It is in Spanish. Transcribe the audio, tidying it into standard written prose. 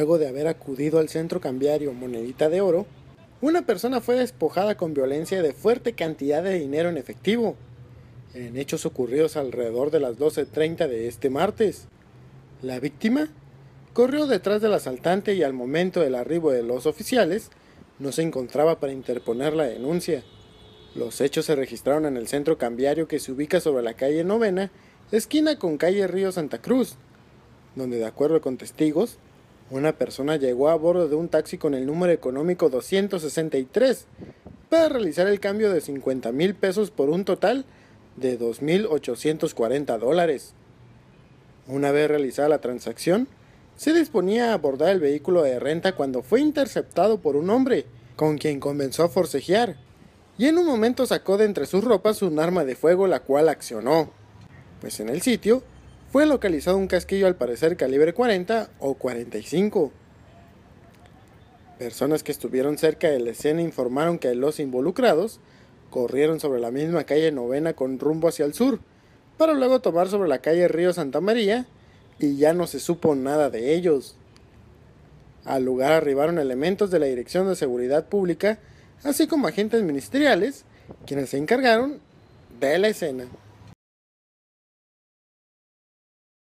Luego de haber acudido al centro cambiario Monedita de Oro, una persona fue despojada con violencia de fuerte cantidad de dinero en efectivo, en hechos ocurridos alrededor de las 12:30 de este martes. La víctima corrió detrás del asaltante y al momento del arribo de los oficiales, no se encontraba para interponer la denuncia. Los hechos se registraron en el centro cambiario que se ubica sobre la calle Novena, esquina con calle Río Santa Cruz, donde de acuerdo con testigos, una persona llegó a bordo de un taxi con el número económico 263 para realizar el cambio de 50,000 pesos por un total de $2,840. Una vez realizada la transacción, se disponía a abordar el vehículo de renta cuando fue interceptado por un hombre, con quien comenzó a forcejear, y en un momento sacó de entre sus ropas un arma de fuego la cual accionó, pues en el sitio fue localizado un casquillo al parecer calibre 40 o 45. Personas que estuvieron cerca de la escena informaron que los involucrados corrieron sobre la misma calle Novena con rumbo hacia el sur, para luego tomar sobre la calle Río Santa María, y ya no se supo nada de ellos. Al lugar arribaron elementos de la Dirección de Seguridad Pública, así como agentes ministeriales, quienes se encargaron de la escena.